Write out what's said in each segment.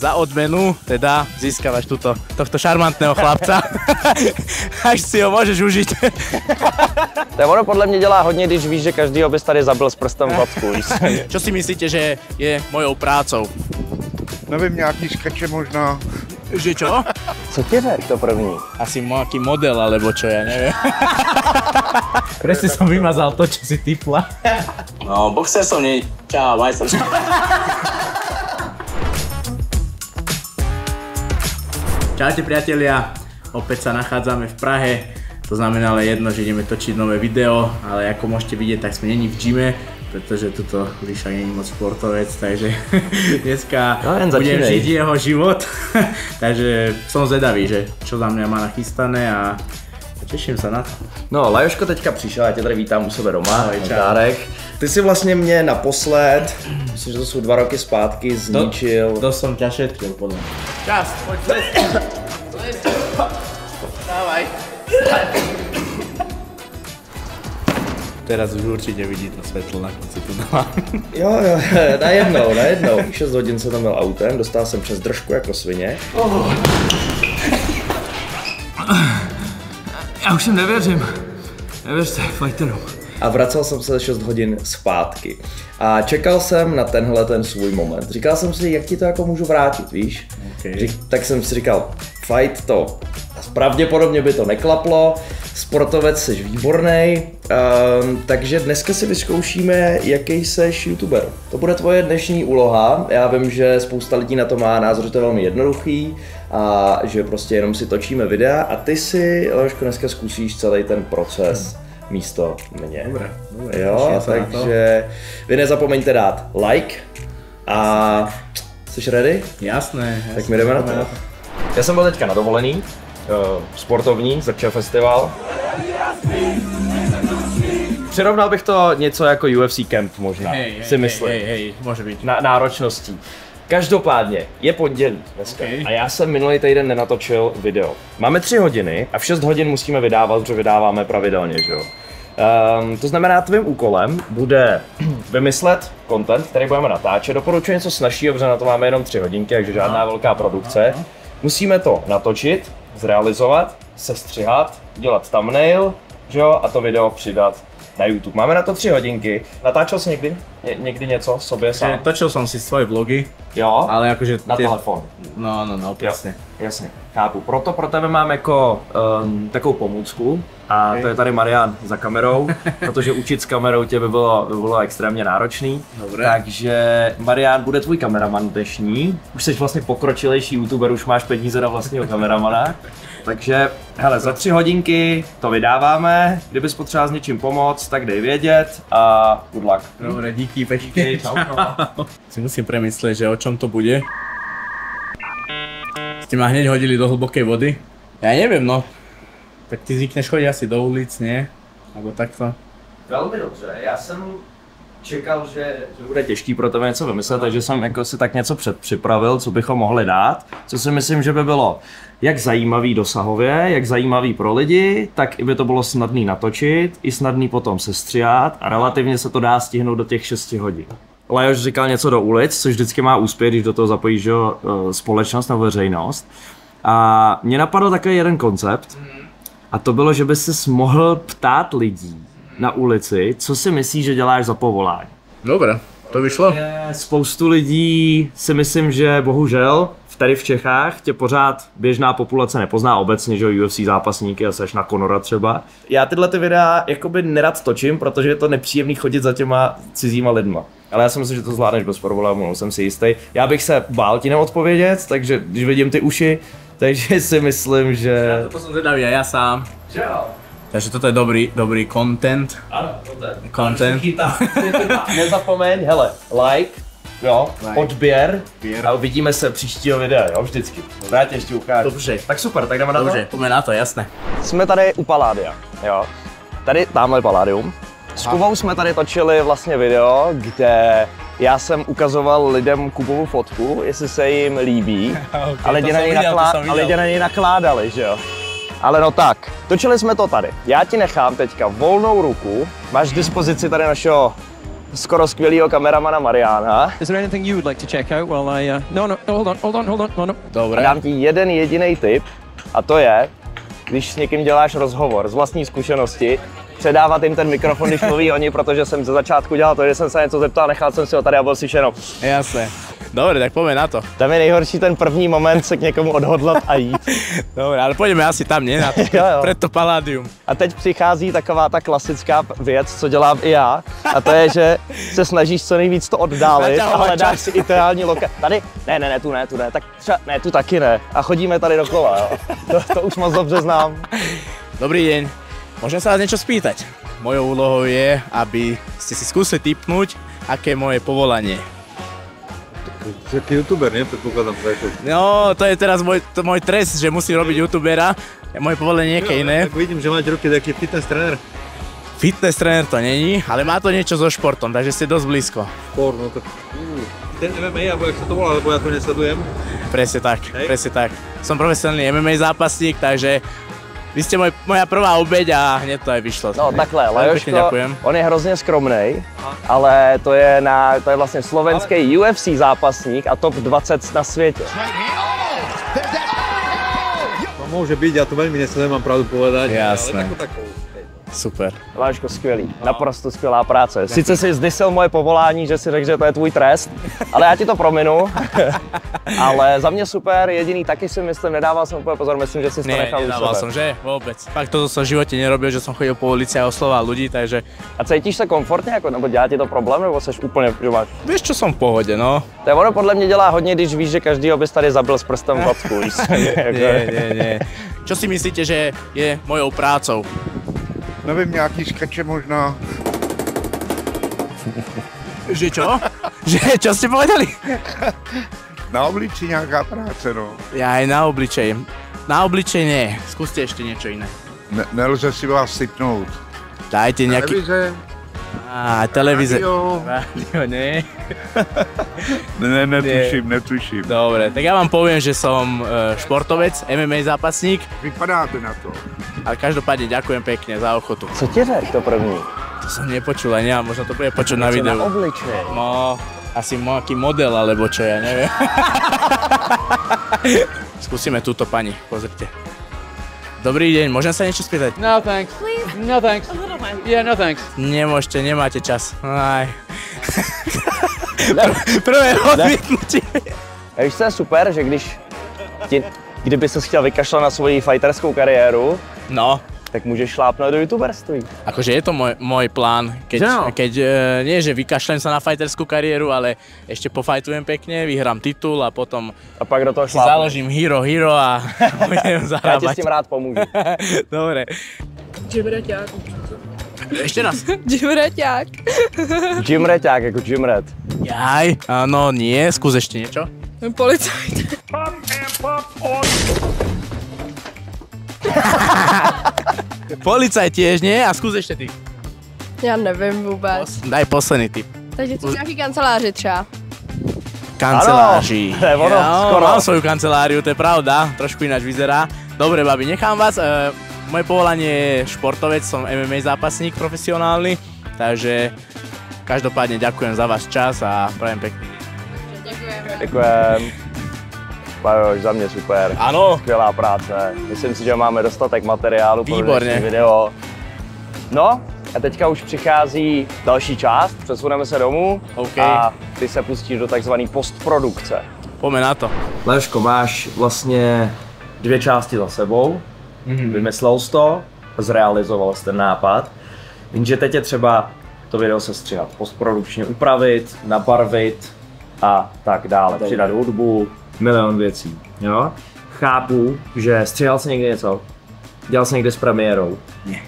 Za odmenu teda získavaš tohto šarmantného chlapca, až si ho můžeš užít. To ono podle mě dělá hodně, když víš, že každý bys tady zabil s prstem v babku. Co si myslíte, že je mojou prácou? Nevím, nějaký škrče možná. Že čo? Co ti řek to první? Asi nějaký model, alebo čo, já nevím. Presne som vymazal to, čo si typla. No, boxer som nie. Čau, majster. Čaute priatelia, opäť sa nachádzame v Prahe, to znamená ale jedno, že ideme točiť nové video, ale ako môžete vidieť, tak sme není v gyme, pretože tuto Lišák není moc športovec, takže dneska budem žiť jeho život, takže som zvedavý, že čo za mňa má nachystané a těším se na to. No, Lajoško teďka přišel, já tě tady vítám u sebe doma, Dárek. Ty si vlastně mě naposled, myslím, že to jsou 2 roky zpátky, zničil. To jsem tě šetřil, podle mě. Čas, pojď les. Dávaj. Teraz už určitě vidíte světlo na konci tunela. Jo, najednou. 6 hodin jsem tam byl autem, dostal jsem přes držku jako svině. Oh. Já už jim nevěřím. Nevěřte fajterům. A vracel jsem se 6 hodin zpátky. A čekal jsem na tenhle ten svůj moment. Říkal jsem si, jak ti to jako můžu vrátit, víš? Okay. Tak jsem si říkal, fight to. Pravděpodobně by to neklaplo, sportovec jsi výborný, takže dneska si vyzkoušíme, jaký seš youtuber. To bude tvoje dnešní úloha, já vím, že spousta lidí na to má názor, že to je velmi jednoduchý a že prostě jenom si točíme videa a ty si, Lajoško, dneska zkusíš celý ten proces místo mě. Dobré, jo, takže vy nezapomeňte dát like a jsi ready? Jasné. Tak my jdeme na to. Já jsem byl teďka na dovolený. Sportovní, začal festival. Přirovnal bych to něco jako UFC Camp možná, si myslím. Může být. Náročností. Každopádně, je pondělí dneska a já jsem minulý týden nenatočil video. Máme 3 hodiny a v 6 hodin musíme vydávat, protože vydáváme pravidelně, že jo. To znamená, tvým úkolem bude vymyslet content, který budeme natáčet. Doporučuji něco snažšího, protože na to máme jenom 3 hodinky, takže žádná velká produkce. Musíme to natočit, zrealizovat, sestřihat, udělat thumbnail, že jo, a to video přidat na YouTube. Máme na to 3 hodinky. Natáčel jsi někdy něco sobě sám? Točil jsem si svoje vlogy, jo, ale jakože na telefon. No, jasně. Jasně, chápu. Proto pro tebe mám jako takovou pomůcku a to je tady Marian za kamerou, protože učit s kamerou tě by bylo extrémně náročný. Dobré. Takže Marian bude tvůj kameraman dnešní. Už jsi vlastně pokročilejší youtuber, už máš peníze na vlastního kameramana. Takže hele, za 3 hodinky to vydáváme, kdybys potřeboval s něčím pomoct, tak dej vědět a good luck. Dobré, díky, pečky. Čau. Si musím premyslet, že o čem to bude. Ste ma hneď hodili do hlbokej vody. Ja neviem, no. Tak ty zvykneš chodiť asi do ulic, nie? Alebo takto. Veľmi dobře, já jsem čekal, že bude těžký pro tebe něco vymyslet, takže jsem jako si tak něco předpřipravil, co bychom mohli dát. Co si myslím, že by bylo jak zajímavý dosahově, jak zajímavý pro lidi, tak by to bylo snadný natočit, i snadný potom sestříhat a relativně se to dá stihnout do těch 6 hodin. Lajoš říkal něco do ulic, což vždycky má úspěch, když do toho zapojíš, že společnost nebo veřejnost. A mě napadl takový jeden koncept, a to bylo, že by ses mohl ptát lidí na ulici, co si myslíš, že děláš za povolání. Dobré, to vyšlo. Spoustu lidí si myslím, že bohužel tady v Čechách tě pořád běžná populace nepozná obecně, že UFC zápasníky a seš na Conora třeba. Já tyhle ty videa jakoby nerad točím, protože je to nepříjemný chodit za těma cizíma lidma. Ale já si myslím, že to zvládneš bez problémů, jsem si jistý. Já bych se bál ti neodpovědět, takže když vidím ty uši, takže si myslím, že... Já to jsem zvědavý a já sám. Žel. Takže toto je dobrý content. Ano, content. Nezapomeň, hele, like. Jo, odběr a uvidíme se příštího videa, jo, vždycky. Já tě ještě ukážu. Dobře. Tak super, tak jdeme na to. Dobře, pojďme na to, jasné. Jsme tady u Paládia, jo. Tady, tamhle Paládium. S Kubou jsme tady točili vlastně video, kde já jsem ukazoval lidem Kubovu fotku, jestli se jim líbí. Okay, a lidé na něj nakládali, že jo. Ale no tak, točili jsme to tady. Já ti nechám teďka volnou ruku, máš k dispozici tady našeho skoro skvělýho kameramana Mariana. Dobré. Dám ti jeden jediný tip, a to je, když s někým děláš rozhovor z vlastní zkušenosti, předávat jim ten mikrofon, když mluví oni, protože jsem ze začátku dělal to, že jsem se něco zeptal, nechal jsem si ho tady a byl slyšeno. Jasné. Dobre, tak poďme na to. Tam je nejhorší ten první moment se k někomu odhodlat a jít. Dobre, ale pojďme asi tam, ne? Na to, pred to Paládium. A teď přichází taková ta klasická věc, co dělám i já, a to je, že se snažíš co nejvíc to oddálit a hledáš si ideální lokaci. Tady? Ne, tu ne, tak třeba, ne, tu taky ne. A chodíme tady dokola, jo. To už moc dobře znám. Dobrý deň, môžem sa vás niečo spýtať? Mojou úlohou je, aby ste si skúsili tipnúť, aké je moje povolanie. Jaký youtuber, ne? Předpokládám. No, to je teraz můj trest, že musím robit youtubera. Moje povolení nějaké jiné. Tak vidím, že máte ruky taký fitness trenér. Fitness trenér to není, ale má to něco so športom, takže jste dost blízko. Sport, no tak. Ten MMA, alebo jak se to volá, nebo já to nesledujem? Presne tak, presne tak. Som profesionálny MMA zápasník, takže vy ste moja prvá obeď a hned to aj vyšlo. No takhle, Lajoško, on je hrozně skromnej, ale to je vlastně slovenský UFC zápasník a top 20 na světě. To může být, já to velmi nemám pravdu povedať. Jasné. Super. Lajoško, skvělý, naprosto skvělá práce. Sice si zdysil moje povolání, že si řekl, že to je tvůj trest, ale já ti to prominu. Ale za mě super, jediný taky si myslím, nedával jsem úplně pozor, myslím, že si to nechal už nedával jsem, že? Vůbec. Fakt to jsem v životě nerobil, že jsem chodil po ulici a oslovoval lidi, takže... A cítíš se komfortně, jako, nebo dělá ti to problém, nebo seš úplně... Víš, čo jsem v pohodě, no. To ono podle mě dělá hodně, když víš, že každýho bys tady zabil s prstem v hladku. Ne. Čo si myslíte, že je mojou prácou? Nevím, nějaký škrče možná. Že čo? Že čo jste povedali? Na obličej nějaká práce, no. Já i na obličej. Na obličej ne. Zkuste ještě něco jiné. Nelze si vás sypnout. Dajte nějaký... Televize. Televize. Radio ne. Netuším. Dobre, tak já vám povím, že jsem športovec, MMA zápasník. Vypadáte na to. Ale každopádně ďakujem pekne za ochotu. Co ti řek to první? To jsem nepočul, ani já, možná to bude počuť na videu. Na obličej. No, asi nějaký model, alebo čo, já nevím. Skúsime túto pani, pozrite. Dobrý deň, môžem sa niečo spýtať? No, thanks. Please? No, thanks. A little one. Yeah, no, thanks. Nemôžete, nemáte čas. Aj. Prvé odmietnutie. Víš, to je super, že kdyby ses chtěl vykašlat na svoji fighterskou kariéru, no, tak můžeš šlápnout do youtuberství. Akože je to můj plán, keď nie, že vykašlem se na fighterskou kariéru, ale ještě pofajtujem pěkně, vyhrám titul a potom a pak do toho si založím Hero a budem zarábať. Já ti s tím rád pomůžu. Dobre. Džimreťák. Ještě raz. Džimreťák. Džimreťák, jako džimret. Jaj, ano, nie, skús ještě něco. Policajt. Policajt tiež nie? A skús ešte ty. Ja neviem vôbec. Daj posledný tip. Takže to je nejaký kanceláři třeba. Kanceláři. Mám svoju kanceláriu, to je pravda. Trošku ináč vyzerá. Dobre, babi, nechám vás. Moje povolanie je športovec, som MMA zápasník profesionálny. Takže každopádne ďakujem za váš čas a prajem pekný deň. Ďakujem. Lajoš, za mě super, ano. Skvělá práce, myslím si, že máme dostatek materiálu pro dnešní video. No a teďka už přichází další část, přesuneme se domů a ty se pustíš do takzvané postprodukce. Pojďme na to. Lajoško, máš vlastně dvě části za sebou, vymyslel jsi to, zrealizoval jsi ten nápad, jenže teď je třeba to video sestřihat, postprodukčně upravit, nabarvit a tak dále, přidat hudbu. Milion věcí, jo? Chápu, že stříhal jsi někde něco, dělal jsi někde s premiérou. Ne.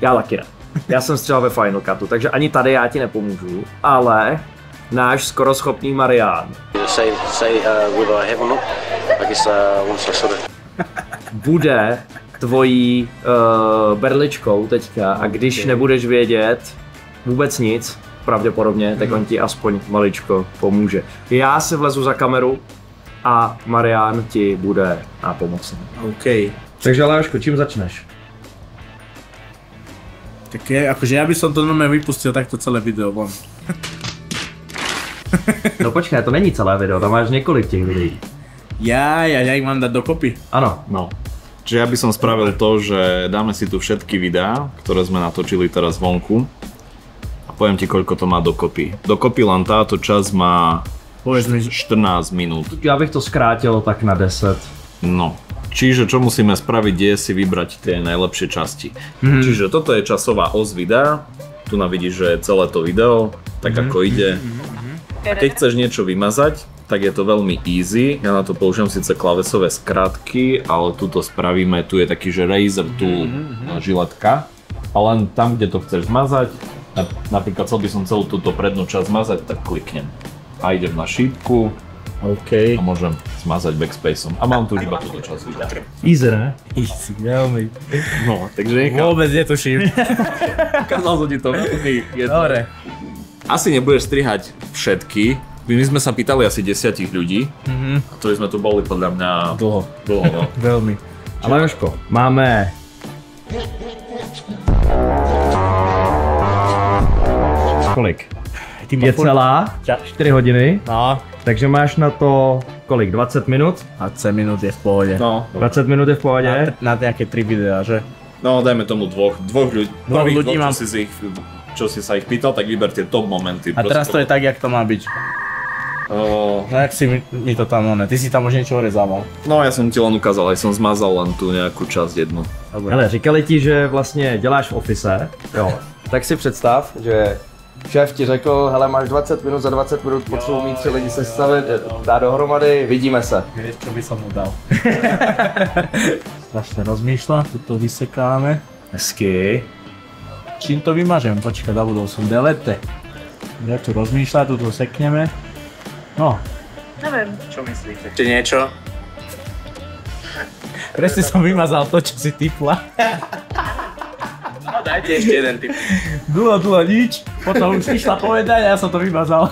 Já taky ne. Já jsem stříhal ve Final Cutu, takže ani tady já ti nepomůžu, ale náš skoro schopný Marian. Bude tvojí berličkou teďka a když nebudeš vědět vůbec nic, pravděpodobně, tak on ti aspoň maličko pomůže. Já si vlezu za kameru a Marian ti bude nápomocný. OK. Takže Lajoško, čím začneš? Tak akože ja by som to normálne vypustil takto celé video von. No počkej, to není celé video, tam máš několik těch videí. Ja ich mám dať dokopy. Áno. No. Čiže ja by som spravil to, že dáme si tu všetky videá, ktoré sme natočili teraz vonku. A poviem ti, koľko to má dokopy. Dokopy len táto časť má 14 minút. Ja bych to skrátil tak na 10. No. Čiže čo musíme spraviť je si vybrať tie najlepšie časti. Čiže toto je časová os videa. Tu na vidíš, že je celé to video, tak ako ide. A keď chceš niečo vymazať, tak je to veľmi easy. Ja na to použijem síce klavesové skratky, ale tu to spravíme, tu je taký, že Razer, tu žiletka. A len tam, kde to chceš zmazať, napríklad chcel by som celú túto prednú časť zmazať, tak kliknem. A idem na šípku a môžem zmazať backspaceom. A mám tu iba túto časť videa. Easy, ne? Easy, veľmi. No, takže nechám. Vôbec netuším. Ukázal som ti to veľmi jedno. Dobre. Asi nebudeš strihať všetky. My sme sa pýtali asi 10 ľudí, ktorí sme tu boli podľa mňa dlho. Dlho, veľmi. A Lajoško, máme... Kolik? Je celá 4 hodiny, takže máš na to kolik? 20 minút? 20 minút je v pohode. 20 minút je v pohode. Na nejaké 3 videá, že? No, dajme tomu dvoch ľudí. Dvoch ľudí mám. Čo si sa ich pýtal, tak vyber tie top momenty. A teraz to je tak, jak to má byť. No jak si mi to tam, ty si tam už niečo rezával. No ja som ti len ukázal, aj som zmazal len tú nejakú časť jednu. Hele, říkali ti, že vlastne děláš v office, jo. Tak si predstav, že šéf ti řekl, hele máš 20 minút, za 20 minút potřebuji mít 3 lidi sestavit, dá dohromady, vidíme se. Vieš, čo by som mu dal. Strašne rozmýšľa, tuto vysekáme. Hezky. Čím to vymažem? Počkaj, zabudol som, delete. Ja tu rozmýšľa, tu to sekneme. No. Neviem, čo myslíte? Či niečo? Presne som vymazal to, čo si typla. No dajte ešte jeden typ. Dlho nič, potom už išla povedať a ja som to vymazal.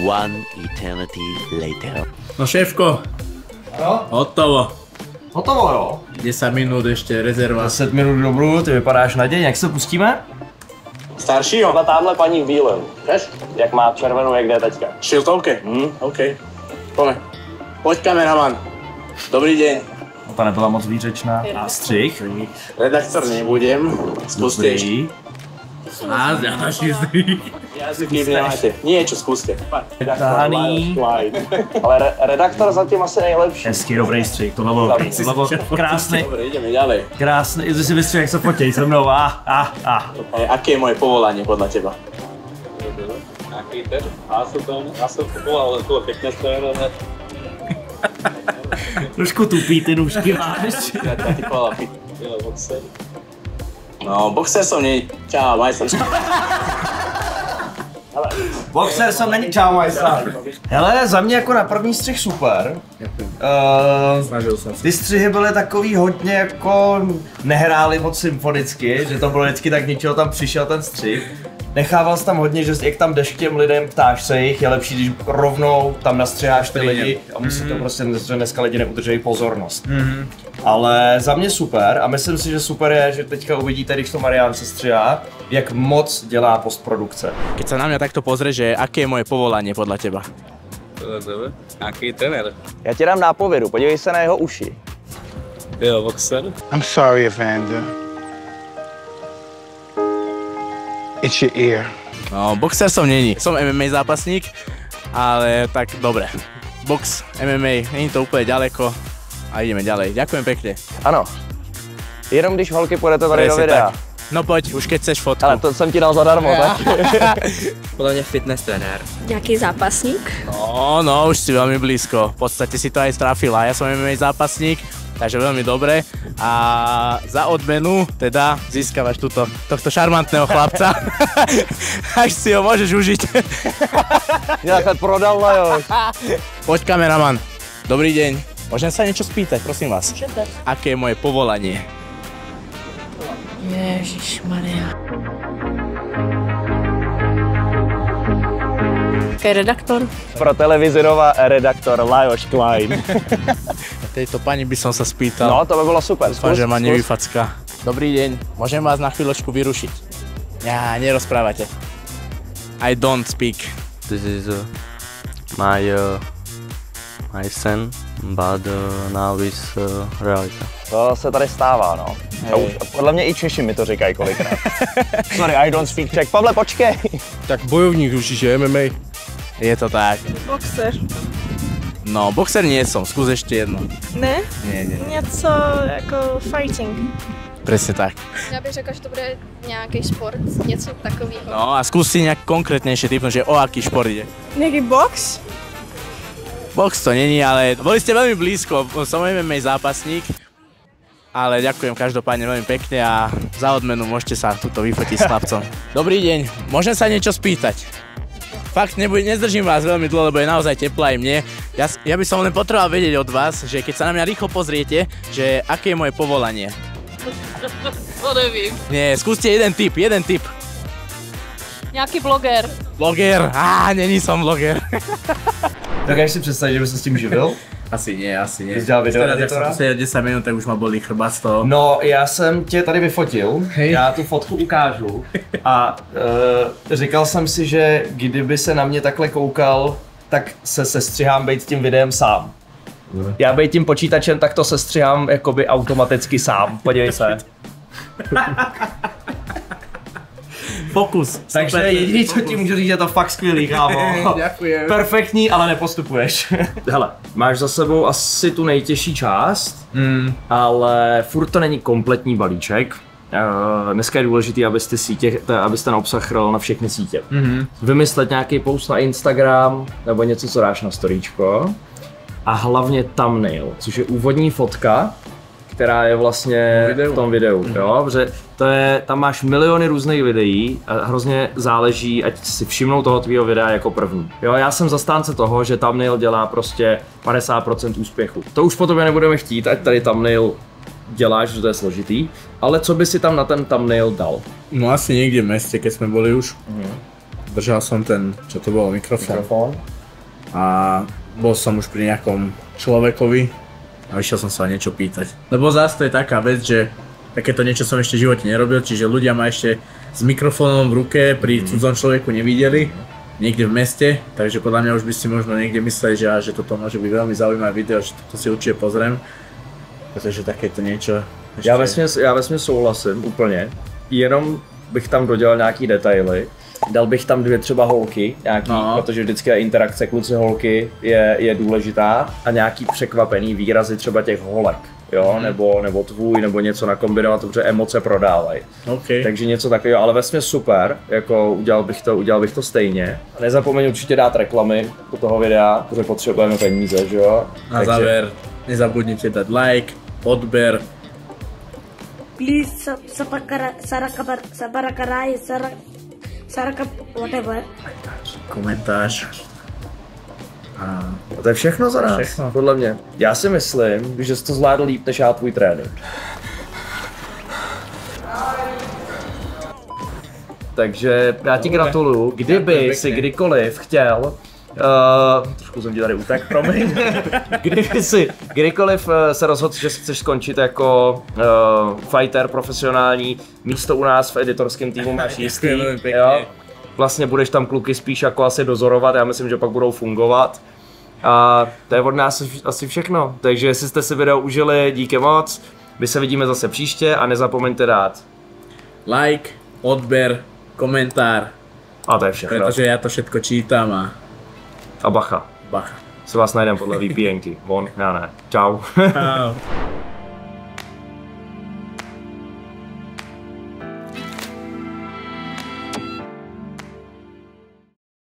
One eternity later. No šéfko, hotovo. Hotovo, jo? 10 minút ešte, rezerva. 10 minút dobrú, ty vypadáš na deň, jak sa pustíme? Starší, jo. Táhle paní v bílém, víš? Jak má červenou, jak jde teďka. Šiltovky? OK. Pome. Pojď kameraman. Dobrý deň. No ta nebyla moc výřečná. A střih. Redaktor nebudem. Spustej. A naši střih. Niečo, skúste. Daný. Ale redaktor zatím asi nejlepší. Hezky, dobrý střih, tohle bylo krásný. Dobre, ideme ďalej. Krásný, jsi si vystřih, jak se fotí se mnou. Aké je moje povolanie podľa teba? Aký ten? Asi to bolo, ale to je pekne stojeno. Trošku tupí ty nůžky máš. Ja ti povedal, je boxer. No, boxer som nie. Čau, maj som. Boxer jsem není čámajsa. Hele, za mě jako na první střih super. Ty střihy byly takový hodně jako... Nehrály moc symfonicky, že to bylo vždycky tak ničeho tam přišel ten střih. Nechával jsi tam hodně, že jak tam jdeš k těm lidem, ptáš se jich, je lepší, když rovnou tam nastřiháš ty lidi a musí to prostě, že dneska lidi neudržejí pozornost. Ale za mě super a myslím si, že super je, že teďka uvidíte, když to Marian se střihá, jak moc dělá postprodukce. Keď se na mě takto pozře, že jaké je moje povolání podle teba? Jaký trenér? Já ti dám nápovědu, podívej se na jeho uši. Jo, boxer. I'm sorry, Evander. It's your ear. No, boxer som není. Som MMA zápasník, ale tak dobre. Box, MMA, není to úplne ďaleko a ideme ďalej. Ďakujem pekne. Áno. Jenom když holky pôjdete tady do videa. No poď, už keď chceš fotku. Ale to som ti dal zadarmo, tak? Podľa mňa fitness trenér. Nejaký zápasník? No, už si veľmi blízko. V podstate si to aj strafila. Ja som MMA zápasník. Takže veľmi dobre a za odmenu teda získavaš tohto šarmantného chlapca, až si ho môžeš užiť. Ja tak prodal Lajoš. Poď kameraman, dobrý deň, môžem sa niečo spýtať, prosím vás. Aké je moje povolanie? Ježišmaria. Jaký redaktor? Pro televizorová redaktor Lajoš Klein. Tejto pani by som sa spýtal. No, to by bylo super. Dúfam, že ma nevyfacká. Dobrý deň, môžem vás na chvíľočku vyrušiť? Ja, nerozprávate. I don't speak. This is my son, but now is realita. To se tady stává, no. Podle mě i Češi mi to říkají kolikrát. Sorry, I don't speak Czech. Pavle, počkej! Tak bojovník určitě, MMA. Je to tak. Boxer. No, boxer nie som, skús ešte jedno. Ne? Nie. Něco jako fighting. Přesně tak. Já bych řekla, že to bude nějaký sport, něco takového. No a zkus si nějak konkrétnější typnout, že o jaký sport jde. Nějaký box? Box to není, ale boli ste veľmi blízko, som MMA zápasník, ale ďakujem každopádne veľmi pekne a za odmenu môžete sa tuto vyfotiť s chlapcom. Dobrý deň, môžem sa niečo spýtať? Fakt nezdržím vás veľmi dlho, lebo je naozaj teplá i mne. Ja by som len potreboval vedieť od vás, že keď sa na mňa rýchlo pozriete, že aké je moje povolanie. To nevím. Nie, skúste jeden tip. Nějaký bloger. Bloger? Není som bloger. Tak až si představit, že bys se s tím živil? Asi ne. Když dělal videoeditora? Jak jsem to 10 minut, tak už má bolí chrba z toho. No, já jsem tě tady vyfotil, já tu fotku ukážu a říkal jsem si, že kdyby se na mě takhle koukal, tak se sestřihám být tím videem sám. Já být tím počítačem, tak to sestřihám jakoby automaticky sám, podívej se. Pokus. Takže jediný, co ti můžu říct, je to fakt skvělý, chámo. Perfektní, ale nepostupuješ. Hele, máš za sebou asi tu nejtěžší část, ale furt to není kompletní balíček. Dneska je důležité, abyste na obsah chrl na všechny sítě. Vymyslet nějaký post na Instagram, nebo něco, co dáš na storíčko. A hlavně thumbnail, což je úvodní fotka, která je vlastně v tom videu, jo, protože to je, tam máš miliony různých videí a hrozně záleží, ať si všimnou toho tvýho videa jako první. Jo, já jsem zastánce toho, že thumbnail dělá prostě 50% úspěchu. To už po tobě nebudeme chtít, ať tady thumbnail děláš, že to je složitý, ale co by si tam na ten thumbnail dal? No asi někde v městě, keď jsme byli už, držel jsem ten, čo to bylo, mikrofon. A byl jsem už při nějakom člověkovi. A vyšiel som sa o niečo pýtať. Lebo zás to je taká vec, že takéto niečo som ešte v živote nerobil, čiže ľudia ma ešte s mikrofónom v ruke pri cudzom človeku nevideli, niekde v meste, takže podľa mňa už by si možno niekde mysleli, že toto môže byť veľmi zaujímavé video, že to si určite pozriem, pretože takéto niečo... Ešte... Já vesmě souhlasím úplně, jenom bych tam dodělal nějaký detaily. Dal bych tam dvě třeba holky, nějaký, protože vždycky interakce kluci holky je důležitá a nějaký překvapený výrazy třeba těch holek, jo, nebo tvůj, nebo něco nakombinovat, protože emoce prodávají. Okay. Takže něco takového, ale vesmě super, jako udělal bych to stejně. A nezapomeň určitě dát reklamy do toho videa, protože potřebujeme peníze, že jo. Na závěr, nezabudněte dát like, odběr. Please, whatever. Komentář. A to je všechno za nás, podle mě. Já si myslím, že jsi to zvládl líp než já tvůj trénink. Takže já ti gratuluju, kdyby si kdykoliv chtěl, trošku jsem ti tady utek, promiň. Kdyby si kdykoliv se rozhodl, že si chceš skončit jako fighter profesionální, místo u nás v editorském týmu máš jistý, jo? Vlastně budeš tam kluky spíš jako asi dozorovat, já myslím, že pak budou fungovat. A to je od nás asi všechno, takže jestli jste si video užili, díky moc, my se vidíme zase příště a nezapomeňte dát like, odběr, komentár. A to je všechno. Protože já to všechno čítám a bacha. Se vás najdem podle VPNky. Von, já ne. Čau.